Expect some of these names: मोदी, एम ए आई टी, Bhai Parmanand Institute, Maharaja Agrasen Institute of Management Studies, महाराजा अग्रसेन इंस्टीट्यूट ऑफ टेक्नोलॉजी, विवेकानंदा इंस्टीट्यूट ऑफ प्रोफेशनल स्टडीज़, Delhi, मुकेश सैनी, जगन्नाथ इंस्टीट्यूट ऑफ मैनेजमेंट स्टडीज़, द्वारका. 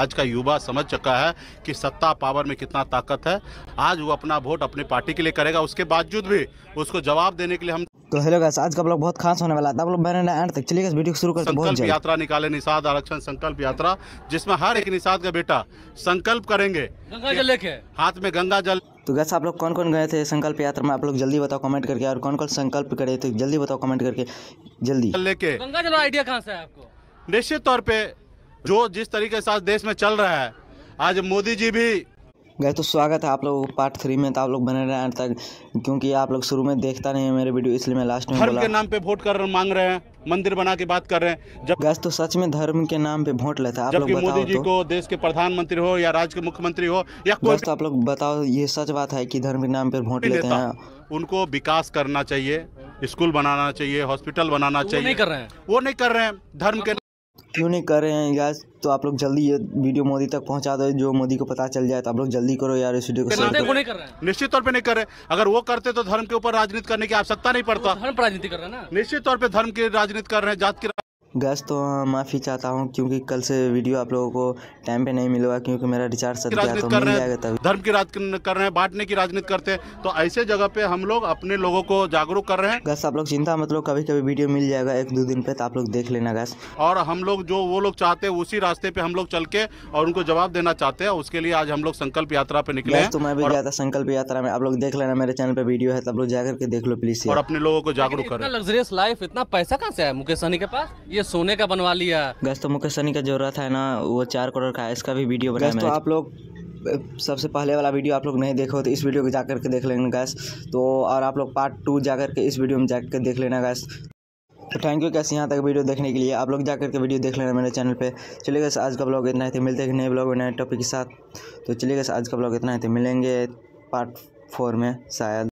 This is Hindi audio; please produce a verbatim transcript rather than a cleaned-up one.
आज का युवा समझ चुका है कि सत्ता पावर में कितना ताकत है। आज वो अपना वोट अपनी पार्टी के लिए करेगा, उसके बावजूद भी उसको जवाब देने के लिए हम। तो हेलो गाइस, आज का ब्लॉग बहुत खास होने वाला है, आप लोग बने रहें एंड तक। चलिए इस वीडियो को शुरू करते हैं। संकल्प यात्रा निकाले निषाद आरक्षण संकल्प यात्रा, जिसमें हर एक निषाद का बेटा संकल्प करेंगे गंगा जल लेके, हाथ में गंगा जल। तो गाइस, आप लोग कौन कौन गए थे संकल्प यात्रा में, आप लोग जल्दी बताओ कमेंट करके, और कौन कौन संकल्प करे थे जल्दी बताओ कमेंट करके। जल्दी लेके गंगा जल आइडिया कहाँ से है आपको? निश्चित तौर पर जो जिस तरीके से देश में चल रहा है, आज मोदी जी भी गए। तो स्वागत है आप लोग पार्ट थ्री में, तो आप लोग बने रहे तक, क्योंकि आप लोग शुरू में देखता नहीं है मेरे वीडियो, इसलिए मैं लास्ट में धर्म के नाम पे वोट कर मांग रहे हैं, मंदिर बना के बात कर रहे हैं। जब गैस तो सच में धर्म के नाम पे वोट लेता है। आप लोग मोदी जी तो, को देश के प्रधानमंत्री हो या राज्य के मुख्यमंत्री हो या कोई, तो आप लोग बताओ ये सच बात है कि धर्म के नाम पे वोट लेते हैं। उनको विकास करना चाहिए, स्कूल बनाना चाहिए, हॉस्पिटल बनाना चाहिए, वो नहीं कर रहे हैं। धर्म के क्यों नहीं कर रहे हैं गैस? तो आप लोग जल्दी ये वीडियो मोदी तक पहुंचा दो, जो मोदी को पता चल जाए। तो आप लोग जल्दी करो यार इस वीडियो को शेयर करो। नहीं कर रहे हैं, निश्चित तौर पे नहीं कर रहे। अगर वो करते तो धर्म के ऊपर राजनीति करने की आवश्यकता नहीं पड़ता। धर्म पर राजनीति कर रहे हैं ना, निश्चित तौर पे धर्म की राजनीति कर रहे हैं, जात की। गैस तो माफ़ी चाहता हूँ, क्योंकि कल से वीडियो आप लोगों को टाइम पे नहीं मिलेगा, क्योंकि मेरा रिचार्ज सद गया तो मिल जाएगा तभी। धर्म की राजनीति कर रहे हैं, बांटने की राजनीति करते हैं, तो ऐसे जगह पे हम लोग अपने लोगों को जागरूक कर रहे हैं। गैस आप लोग चिंता मत लो, कभी कभी वीडियो मिल जाएगा एक दो दिन पे, तो आप लोग देख लेना गैस। और हम लोग जो वो लोग चाहते हैं उसी रास्ते पे हम लोग चल के और उनको जवाब देना चाहते हैं, उसके लिए आज हम लोग संकल्प यात्रा पे निकले। तो मैं भी गया था संकल्प यात्रा में, आप लोग देख लेना, मेरे चैनल पे वीडियो है, तो आप लोग जाकर के देख लो प्लीज, और अपने लोगों को जागरूक कर। लग्जरियस लाइफ, इतना पैसा कहाँ से है मुकेश सैनी के पास? सोने का बनवा लिया गैस। तो मुकेश सैनी का जरूरत है ना, वो चार करोड़ का है, इसका भी वीडियो बनाया। तो आप लोग सबसे पहले वाला वीडियो आप लोग नहीं देखो तो इस वीडियो को जाकर के देख लेना गैस। तो और आप लोग पार्ट टू जाकर के इस वीडियो में जाकर के देख लेना गैस। तो थैंक यू गैस यहाँ तक वीडियो देखने के लिए, आप लोग जाकर के वीडियो देख लेना मेरे चैनल पे। चलिए गैस, आज का ब्लॉग इतना ही, मिलते हैं नए ब्लॉग नए टॉपिक के साथ। तो चलिए गैस, आज का ब्लॉग इतना ही, मिलेंगे पार्ट फोर में शायद।